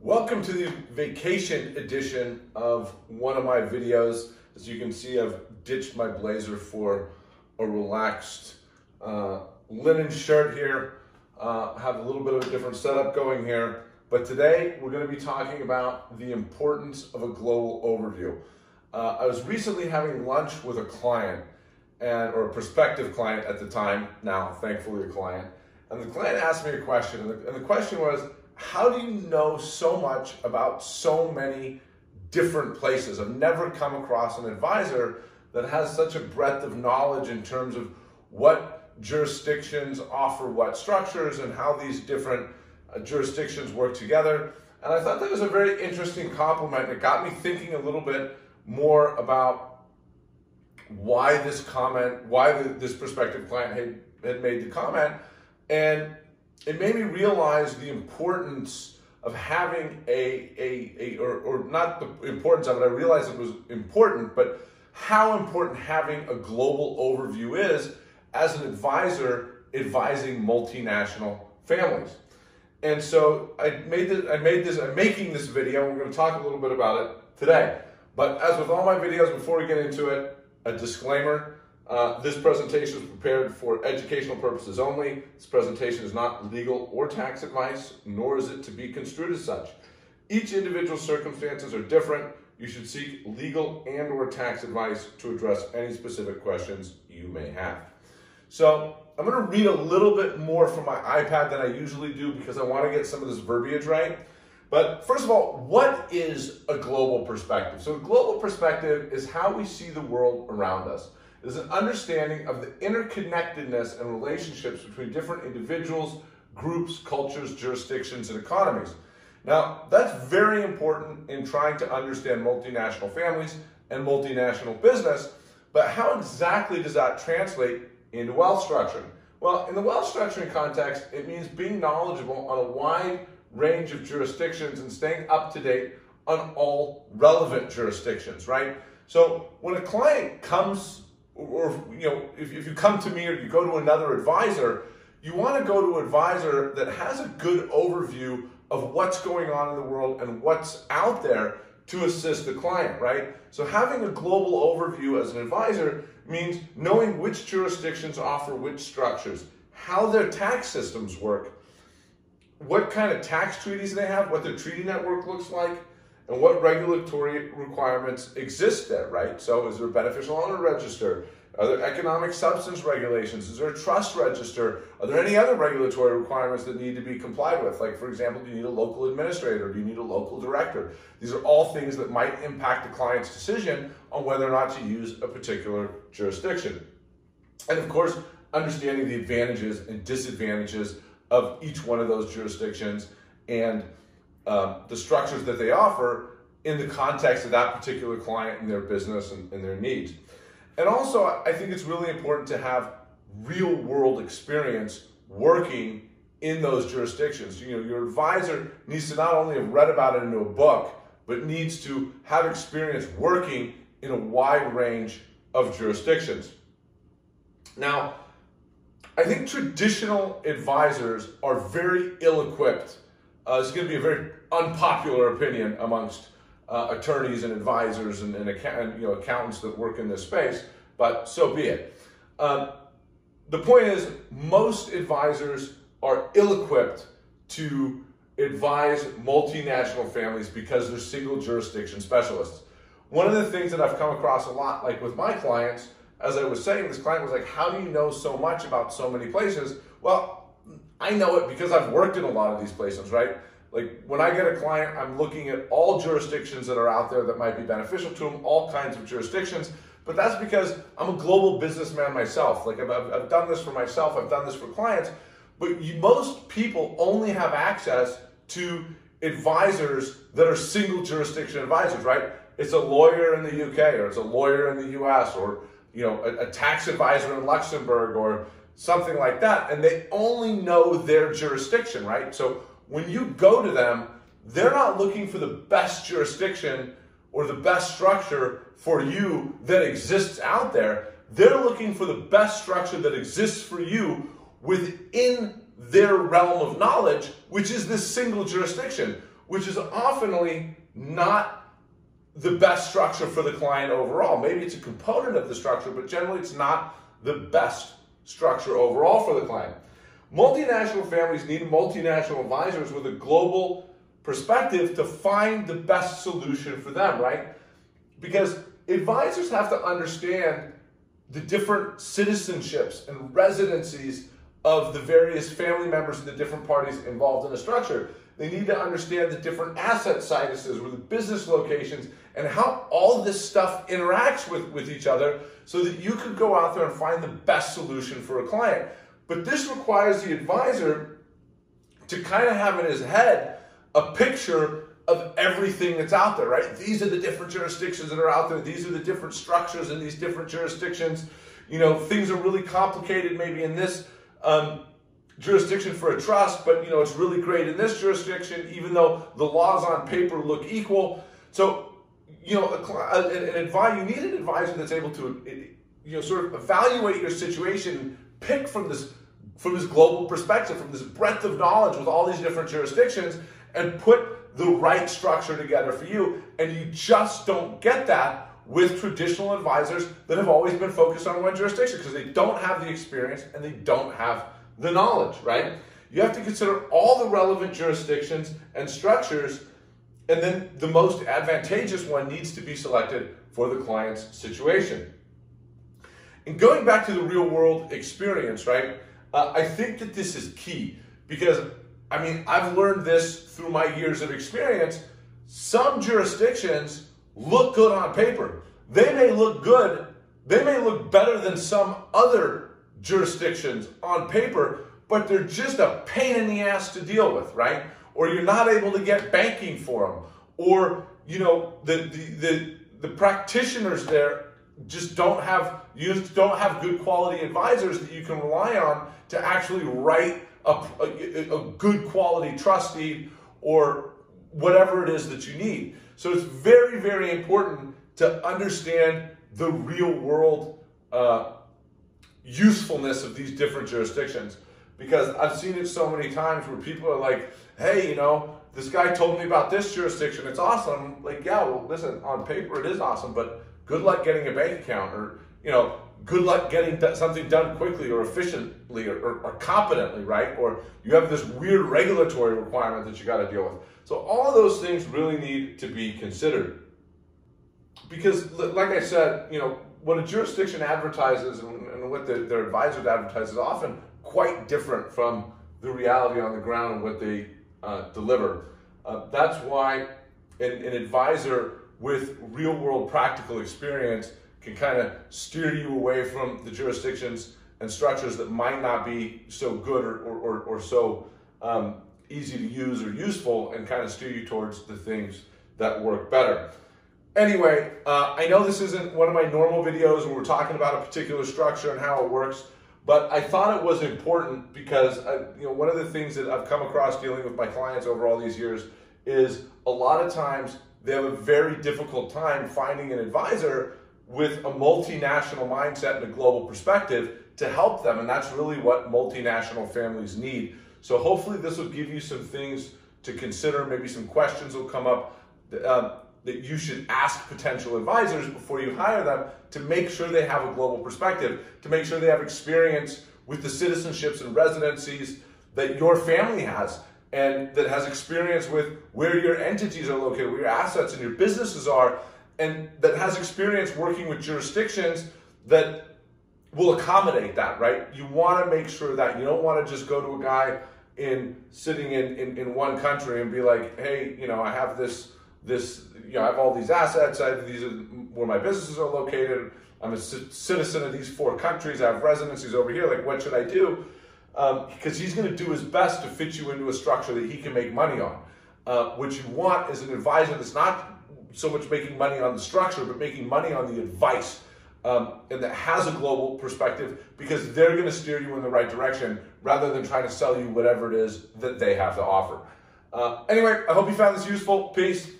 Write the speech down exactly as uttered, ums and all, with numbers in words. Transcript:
Welcome to the vacation edition of one of my videos. As you can see, I've ditched my blazer for a relaxed uh, linen shirt here. Uh, have a little bit of a different setup going here. But today we're going to be talking about the importance of a global overview. Uh, I was recently having lunch with a client, and or a prospective client at the time, now thankfully a client, and the client asked me a question, and the, and the question was, how do you know so much about so many different places? I've never come across an advisor that has such a breadth of knowledge in terms of what jurisdictions offer what structures and how these different uh, jurisdictions work together. And I thought that was a very interesting compliment. It got me thinking a little bit more about why this comment, why the, this prospective client had, had made the comment. And it made me realize the importance of having a, a, a or, or not the importance of it, I realized it was important, but how important having a global overview is as an advisor advising multinational families. And so I made this, I made this, I'm making this video, and we're gonna talk a little bit about it today. But as with all my videos, before we get into it, a disclaimer. Uh, this presentation is prepared for educational purposes only. This presentation is not legal or tax advice, nor is it to be construed as such. Each individual circumstances are different. You should seek legal and or tax advice to address any specific questions you may have. So I'm gonna read a little bit more from my iPad than I usually do because I wanna get some of this verbiage right. But first of all, what is a global perspective? So a global perspective is how we see the world around us. It is an understanding of the interconnectedness and relationships between different individuals, groups, cultures, jurisdictions, and economies. Now, that's very important in trying to understand multinational families and multinational business, but how exactly does that translate into wealth structuring? Well, in the wealth structuring context, it means being knowledgeable on a wide range of jurisdictions and staying up to date on all relevant jurisdictions, right? So when a client comes or, you know, if, if you come to me or you go to another advisor, you want to go to an advisor that has a good overview of what's going on in the world and what's out there to assist the client, right? So having a global overview as an advisor means knowing which jurisdictions offer which structures, how their tax systems work, what kind of tax treaties they have, what their treaty network looks like, and what regulatory requirements exist there, right? So is there a beneficial owner register? Are there economic substance regulations? Is there a trust register? Are there any other regulatory requirements that need to be complied with? Like, for example, do you need a local administrator? Do you need a local director? These are all things that might impact the client's decision on whether or not to use a particular jurisdiction. And of course, understanding the advantages and disadvantages of each one of those jurisdictions and Um, the structures that they offer in the context of that particular client and their business and, and their needs. And also, I think it's really important to have real world experience working in those jurisdictions. You know, your advisor needs to not only have read about it in a book, but needs to have experience working in a wide range of jurisdictions. Now, I think traditional advisors are very ill-equipped. Uh, it's going to be a very unpopular opinion amongst uh, attorneys and advisors and, and, account and you know, accountants that work in this space, but so be it. Um, the point is, most advisors are ill-equipped to advise multinational families because they're single jurisdiction specialists. One of the things that I've come across a lot, like with my clients, as I was saying, this client was like, how do you know so much about so many places? Well, I know it because I've worked in a lot of these places, right? Like when I get a client, I'm looking at all jurisdictions that are out there that might be beneficial to them, all kinds of jurisdictions, but that's because I'm a global businessman myself. Like I've, I've done this for myself, I've done this for clients, but you, most people only have access to advisors that are single jurisdiction advisors, right? It's a lawyer in the U K, or it's a lawyer in the U S, or you know, a, a tax advisor in Luxembourg, or something like that, and they only know their jurisdiction, right? So when you go to them, they're not looking for the best jurisdiction or the best structure for you that exists out there. They're looking for the best structure that exists for you within their realm of knowledge, which is this single jurisdiction, which is often not the best structure for the client overall. Maybe it's a component of the structure, but generally it's not the best structure overall for the client. Multinational families need multinational advisors with a global perspective to find the best solution for them, right? Because advisors have to understand the different citizenships and residencies of the various family members of the different parties involved in the structure. They need to understand the different asset sizes or the business locations and how all this stuff interacts with, with each other so that you can go out there and find the best solution for a client. But this requires the advisor to kind of have in his head a picture of everything that's out there, right? These are the different jurisdictions that are out there. These are the different structures in these different jurisdictions. You know, things are really complicated maybe in this um, jurisdiction for a trust, but you know, it's really great in this jurisdiction, even though the laws on paper look equal. So, you know, a, an, an advisor, you need an advisor that's able to, you know, sort of evaluate your situation, pick from this, from this global perspective, from this breadth of knowledge with all these different jurisdictions, and put the right structure together for you. And you just don't get that with traditional advisors that have always been focused on one jurisdiction because they don't have the experience and they don't have the knowledge, right? You have to consider all the relevant jurisdictions and structures, and then the most advantageous one needs to be selected for the client's situation. And going back to the real world experience, right? Uh, I think that this is key because, I mean, I've learned this through my years of experience. Some jurisdictions look good on paper. They may look good, they may look better than some other jurisdictions on paper, but they're just a pain in the ass to deal with, right? Or you're not able to get banking for them. Or, you know, the the the, the practitioners there just don't have you just don't have good quality advisors that you can rely on to actually write a, a, a good quality trust deed or whatever it is that you need. So it's very, very important to understand the real world uh, usefulness of these different jurisdictions, because I've seen it so many times where people are like, hey, you know, this guy told me about this jurisdiction, it's awesome. Like, yeah, well, listen, on paper it is awesome, but good luck getting a bank account, or, you know, good luck getting something done quickly or efficiently or, or, or competently, right? Or you have this weird regulatory requirement that you got to deal with. So all of those things really need to be considered. Because like I said, you know, what a jurisdiction advertises and, and what the, their advisor advertises is often quite different from the reality on the ground and what they uh, deliver. Uh, that's why an, an advisor with real world practical experience can kind of steer you away from the jurisdictions and structures that might not be so good or, or, or so um, easy to use or useful, and kind of steer you towards the things that work better. Anyway, uh, I know this isn't one of my normal videos where we're talking about a particular structure and how it works, but I thought it was important because I, you know, one of the things that I've come across dealing with my clients over all these years is a lot of times they have a very difficult time finding an advisor with a multinational mindset and a global perspective to help them. And that's really what multinational families need. So hopefully this will give you some things to consider. Maybe some questions will come up that, um, that you should ask potential advisors before you hire them, to make sure they have a global perspective, to make sure they have experience with the citizenships and residencies that your family has, and that has experience with where your entities are located, where your assets and your businesses are, and that has experience working with jurisdictions that will accommodate that, right? You want to make sure that you don't want to just go to a guy in sitting in, in, in one country and be like, hey, you know, I have this, this, you know, I have all these assets, I have these are where my businesses are located, I'm a citizen of these four countries, I have residencies over here, like what should I do? Um, because he's going to do his best to fit you into a structure that he can make money on. Uh, what you want is an advisor that's not so much making money on the structure, but making money on the advice. Um, and that has a global perspective, because they're going to steer you in the right direction rather than trying to sell you whatever it is that they have to offer. Uh, anyway, I hope you found this useful. Peace.